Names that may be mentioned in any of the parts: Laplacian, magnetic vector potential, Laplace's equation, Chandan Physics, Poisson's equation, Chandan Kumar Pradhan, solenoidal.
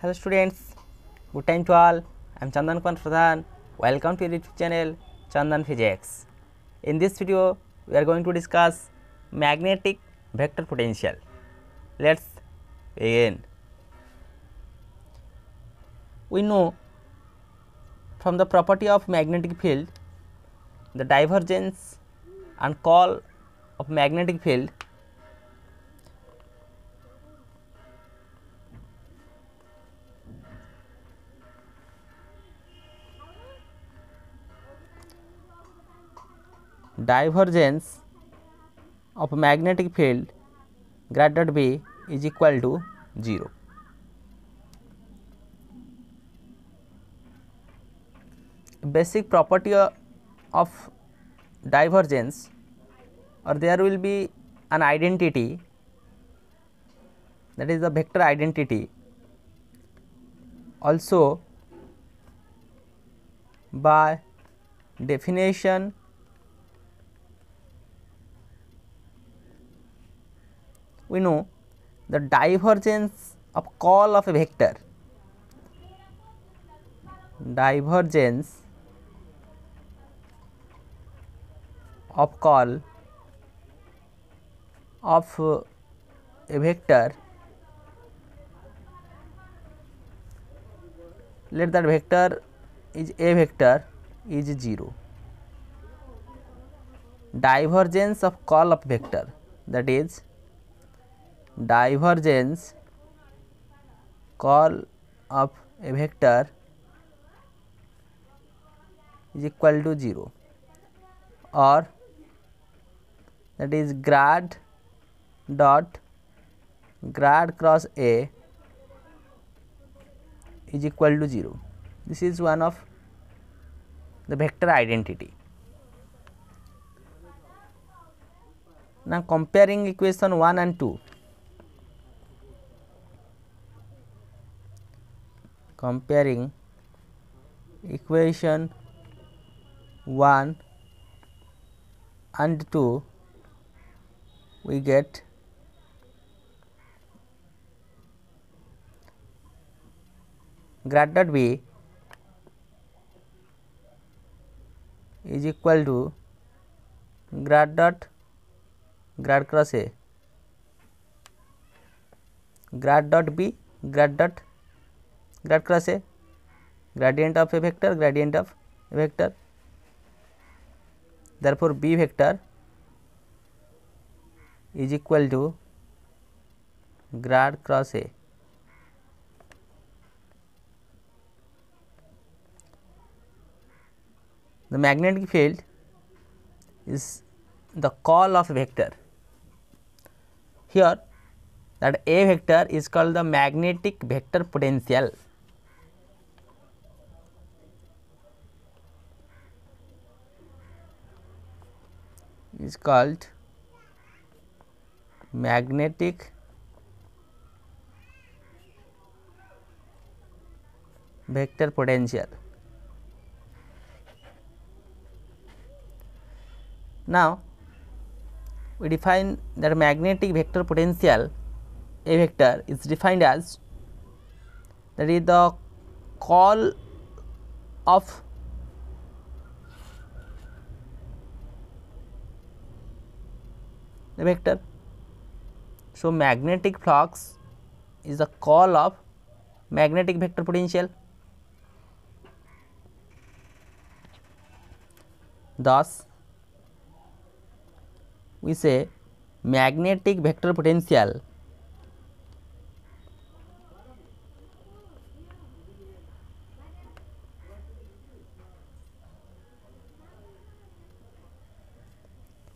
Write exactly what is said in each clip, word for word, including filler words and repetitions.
Hello students, good time to all. I am Chandan Kumar Pradhan. Welcome to your YouTube channel Chandan Physics. In this video, we are going to discuss magnetic vector potential. Let's begin. We know from the property of magnetic field, the divergence and curl of magnetic field divergence of magnetic field grad dot B is equal to zero. Basic property of divergence, or there will be an identity, that is the vector identity, also by definition we know the divergence of curl of a vector, divergence of curl of a vector, let that vector is a vector is zero. Divergence of curl of vector, that is divergence curl of a vector is equal to zero, or that is grad dot grad cross A is equal to zero. This is one of the vector identity. Now comparing equation one and two. Comparing equation one and two, we get grad dot B is equal to grad dot grad cross A, grad dot B grad dot grad cross A, gradient of a vector, gradient of a vector. Therefore, B vector is equal to grad cross A. The magnetic field is the curl of a vector. Here, that A vector is called the magnetic vector potential. Is called magnetic vector potential. Now, we define that magnetic vector potential A vector is defined as, that is the curl of the vector. So, magnetic flux is the curl of magnetic vector potential. Thus, we say magnetic vector potential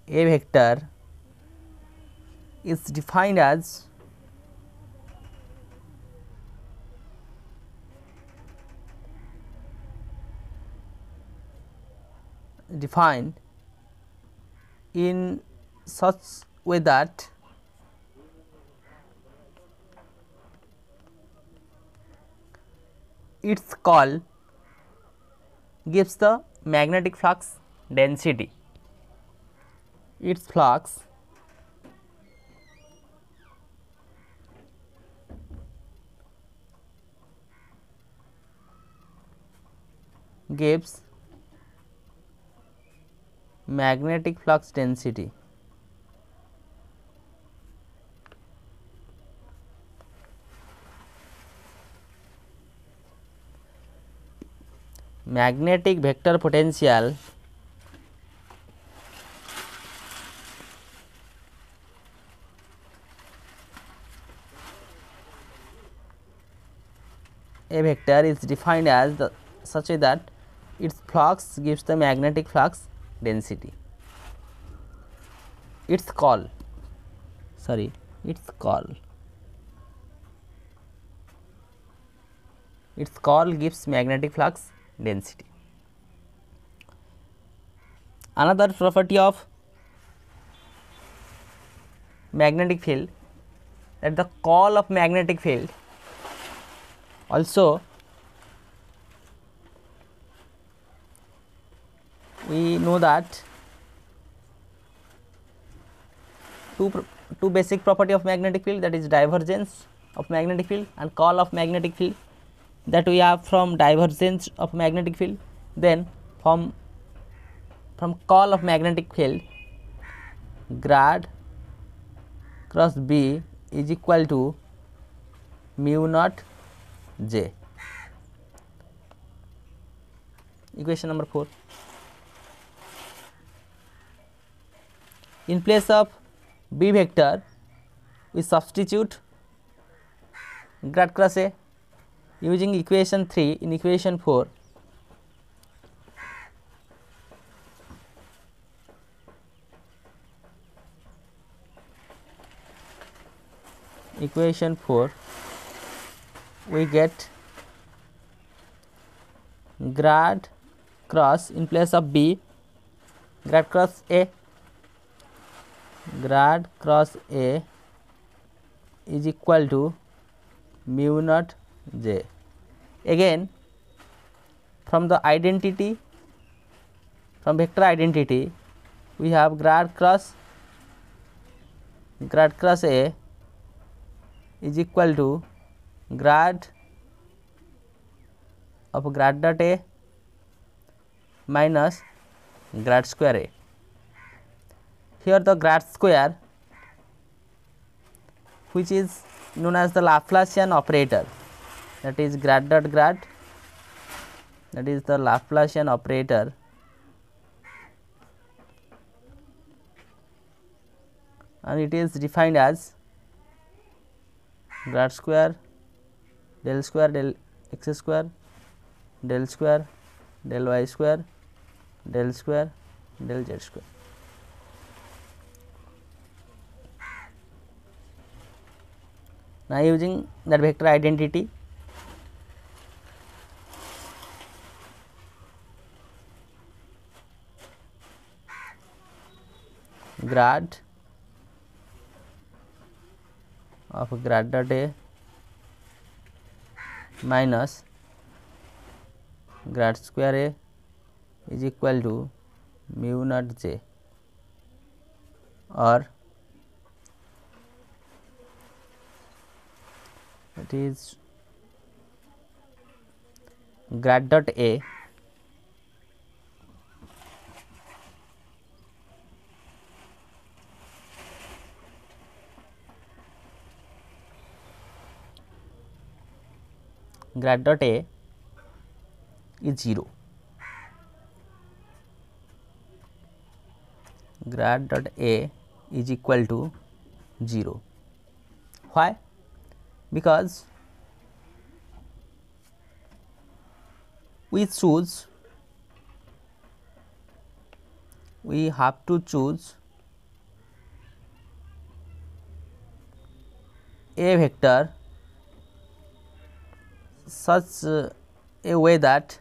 A vector is defined as defined in such way that its curl gives the magnetic flux density. Its flux gives magnetic flux density. Magnetic vector potential A vector is defined as the, such that its flux gives the magnetic flux density. Its call, sorry, its call, its call gives magnetic flux density. Another property of magnetic field, that the call of magnetic field also we know that two two basic property of magnetic field, that is divergence of magnetic field and call of magnetic field, that we have from divergence of magnetic field. Then from from call of magnetic field, grad cross B is equal to mu naught J. Equation number four. In place of B vector, we substitute grad cross A. Using equation three, in equation four, equation four, we get grad cross, in place of B, grad cross A. Grad cross A is equal to mu naught J. Again, from the identity, from vector identity, we have grad cross grad cross A is equal to grad of grad dot A minus grad square A. Here the grad square, which is known as the Laplacian operator, that is grad dot grad, that is the Laplacian operator, and it is defined as grad square del square del x square del square del y square del square del z square. Now, using that vector identity, grad of grad dot A minus grad square A is equal to mu naught J, or that is grad dot A grad dot A is zero. Grad dot A is equal to zero. Why? Because we choose, we have to choose a vector such uh, a way that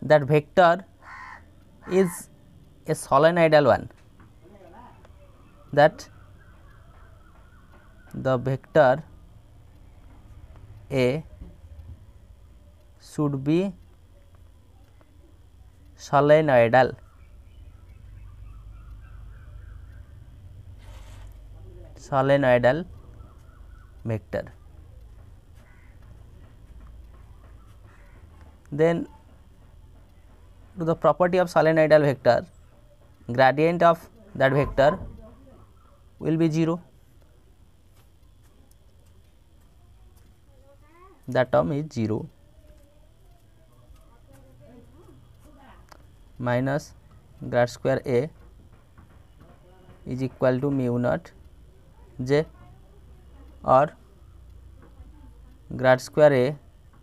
that vector is a solenoidal one, that the vector A should be solenoidal. Solenoidal vector. Then to the property of solenoidal vector, gradient of that vector will be zero. That term is zero minus grad square A is equal to mu naught J, or grad square A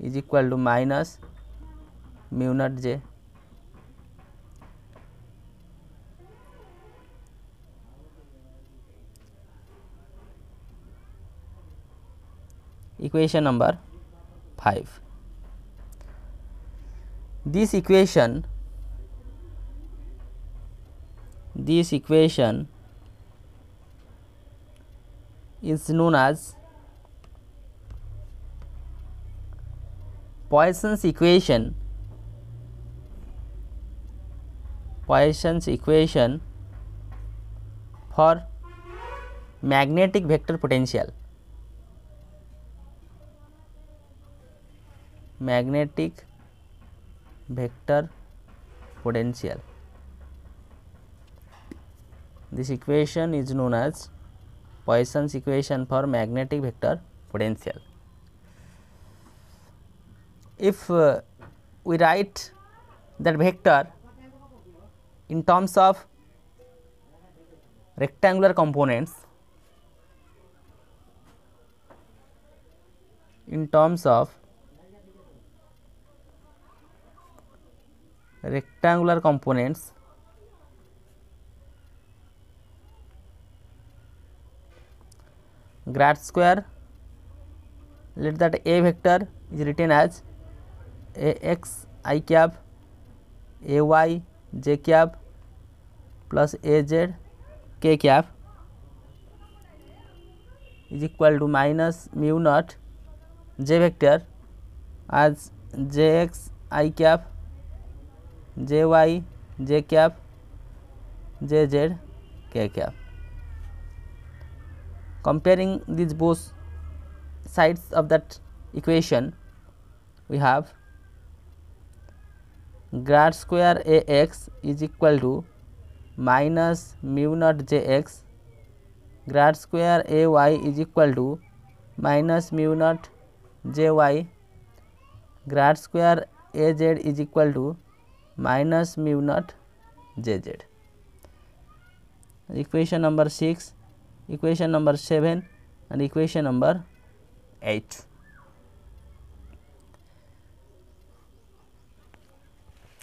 is equal to minus mu naught J. Equation number five. This equation this equation is known as Poisson's equation. Poisson's equation for magnetic vector potential. Magnetic vector potential. This equation is known as Poisson's equation for magnetic vector potential. If uh, we write that vector in terms of rectangular components, in terms of rectangular components, grad square, let that A vector is written as A x I cap, A y j cap plus A z k cap is equal to minus mu naught j vector as j x I cap, j y j cap, j z k cap. Comparing these both sides of that equation, we have grad square A x is equal to minus mu naught j x, grad square A y is equal to minus mu naught j y, grad square A z is equal to minus mu naught j z. Equation number six, equation number seven and equation number eight.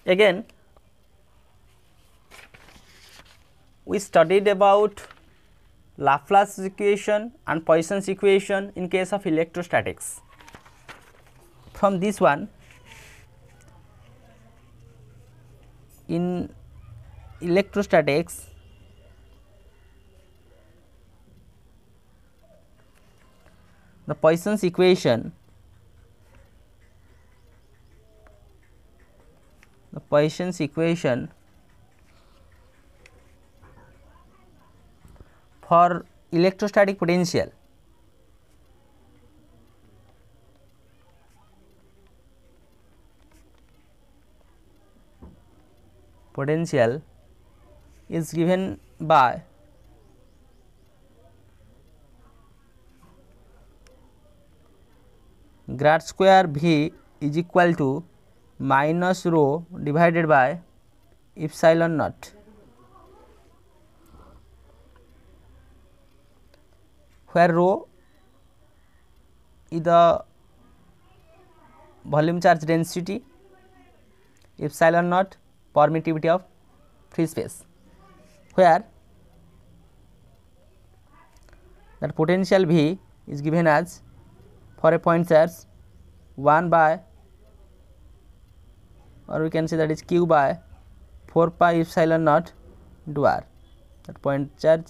Again, we studied about Laplace's equation and Poisson's equation in case of electrostatics. From this one, in electrostatics, the Poisson's equation, the Poisson's equation for electrostatic potential, potential is given by grad square V is equal to minus rho divided by epsilon naught, where rho is the volume charge density, epsilon naught permittivity of free space, where that potential V is given as, for a point charge, one by, or we can say that is q by four pi epsilon naught into r. That point charge,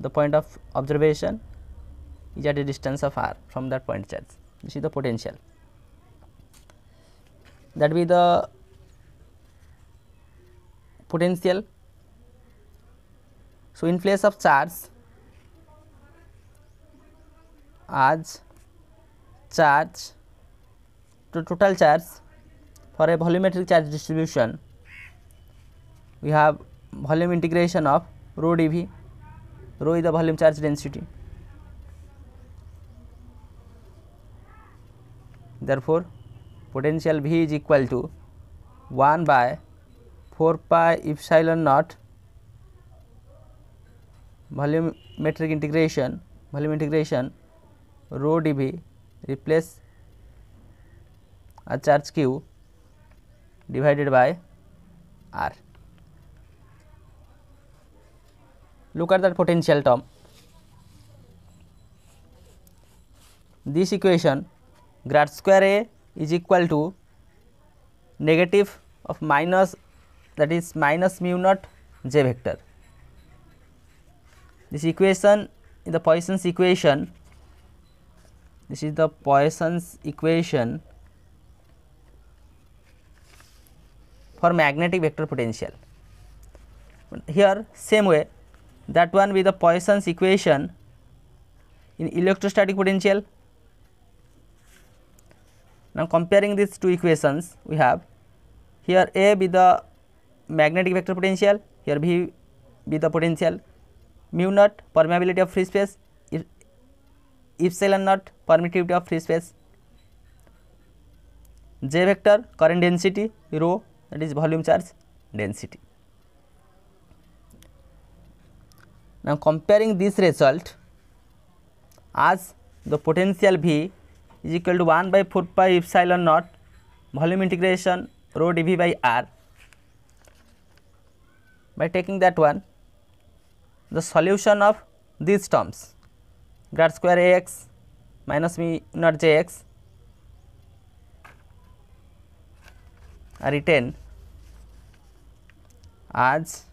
the point of observation, is at a distance of r from that point charge. This is the potential. That will be the potential. So, in place of charge, as charge, to total charge For a volumetric charge distribution, we have volume integration of rho dV. Rho is the volume charge density. Therefore, potential V is equal to one by four pi epsilon naught volumetric integration volume integration rho dV replace a charge q divided by r. Look at that potential term. This equation grad square A is equal to negative of minus, that is minus mu naught j vector. This equation is the Poisson's equation. This is the Poisson's equation for magnetic vector potential. Here same way, that one with the Poisson's equation in electrostatic potential. Now comparing these two equations, we have here A with the magnetic vector potential, here B with the potential, mu naught permeability of free space, epsilon naught permittivity of free space, j vector current density, rho that is volume charge density. Now comparing this result, as the potential V is equal to one by four pi epsilon naught volume integration rho dV by r. By taking that one, the solution of these terms, grad square A x minus mu naught j x, are written as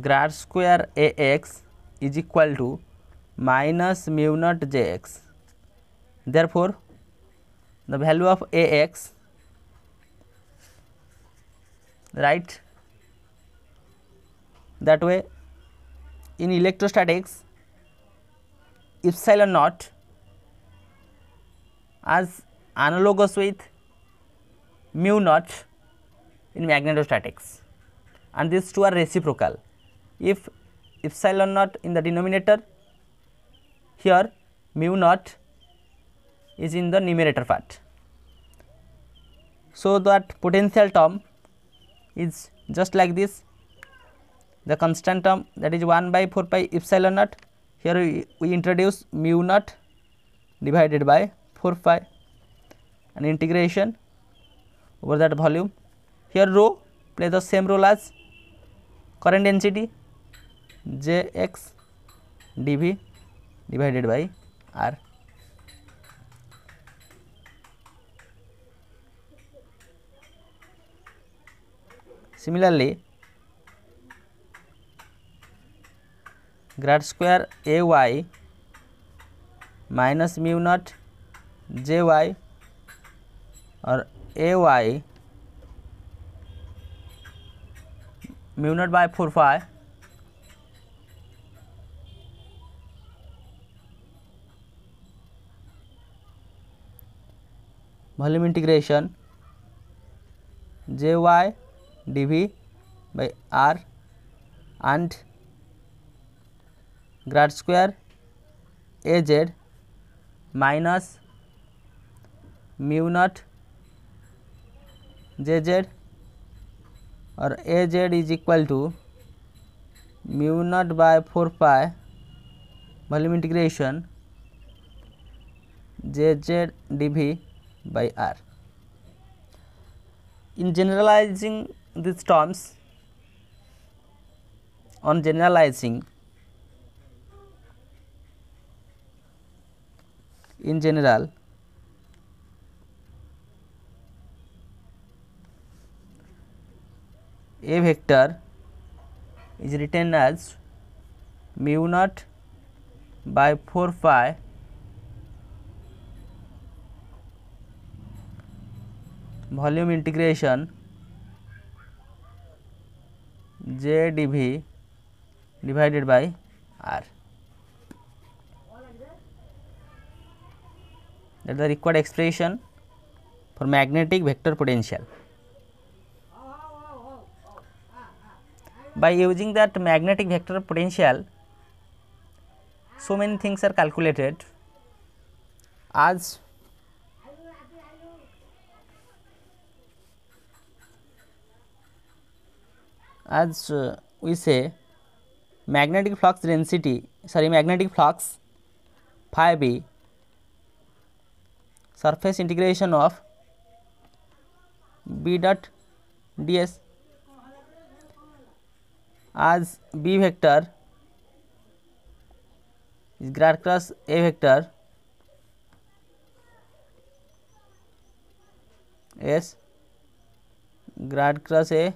grad square A x is equal to minus mu naught j x. Therefore, the value of A x, right, that way in electrostatics, epsilon naught as analogous with mu naught in magnetostatics, and these two are reciprocal. If epsilon naught in the denominator, here mu naught is in the numerator part. So that potential term is just like this, the constant term, that is one by four pi epsilon naught. Here we, we introduce mu naught divided by four pi and integration over that volume. Here rho plays the same role as current density, j x dV divided by r. Similarly, grad square A y minus mu naught j y or A y mu naught by four phi volume integration j y dV by r, and grad square A z minus mu naught j z or A z is equal to mu naught by four pi volume integration j z dV by r. In generalizing these terms, on generalizing in general, A vector is written as mu naught by four pi volume integration j dV divided by r. That is the required expression for magnetic vector potential. By using that magnetic vector potential, so many things are calculated as as uh, we say magnetic flux density sorry magnetic flux phi b, surface integration of b dot ds as b vector is grad cross a vector s grad cross a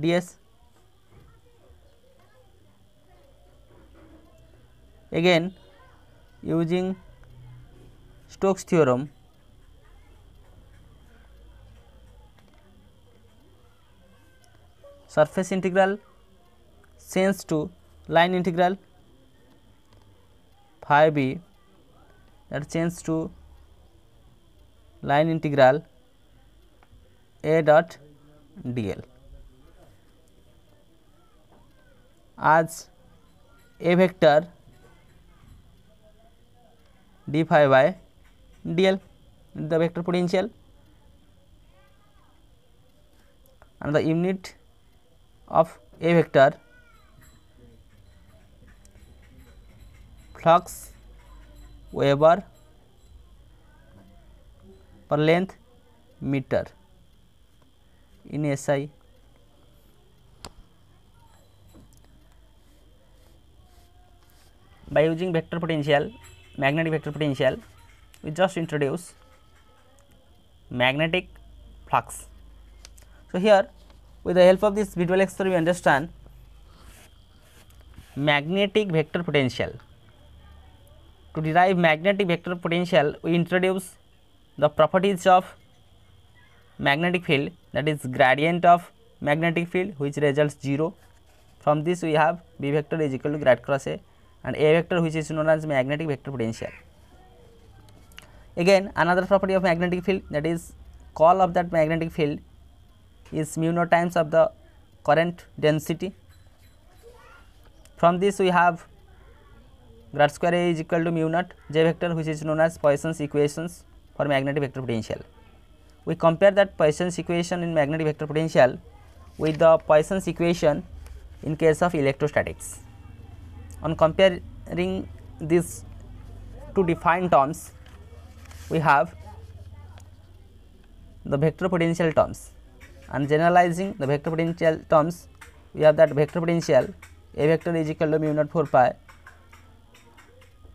ds. Again, using Stokes theorem, surface integral changes to line integral, phi b that changes to line integral a dot dl as a vector d phi by dl, the vector potential, and the unit of a vector flux Weber per length meter in S I. By using vector potential, magnetic vector potential, we just introduce magnetic flux. So, here with the help of this visual exercise, we understand magnetic vector potential. To derive magnetic vector potential, we introduce the properties of magnetic field, that is gradient of magnetic field, which results zero. From this we have B vector is equal to grad cross A, and A vector, which is known as magnetic vector potential. Again, another property of magnetic field, that is curl of that magnetic field is mu naught times of the current density. From this we have grad square A is equal to mu naught J vector, which is known as Poisson's equations for magnetic vector potential. We compare that Poisson's equation in magnetic vector potential with the Poisson's equation in case of electrostatics. On comparing these two defined terms, we have the vector potential terms, and generalizing the vector potential terms, we have that vector potential A vector is equal to mu naught four pi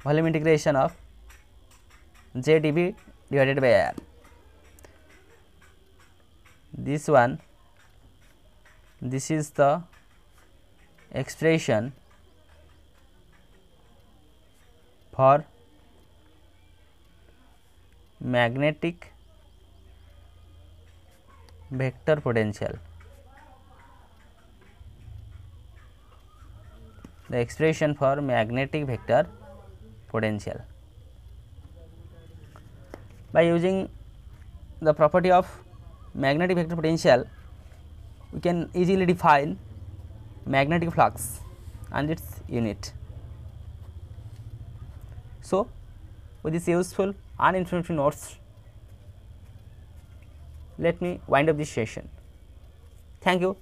volume integration of J dB divided by R. This one, this is the expression for magnetic vector potential. The expression for magnetic vector potential. By using the property of magnetic vector potential, we can easily define magnetic flux and its unit. So, with these useful and informative notes, let me wind up this session. Thank you.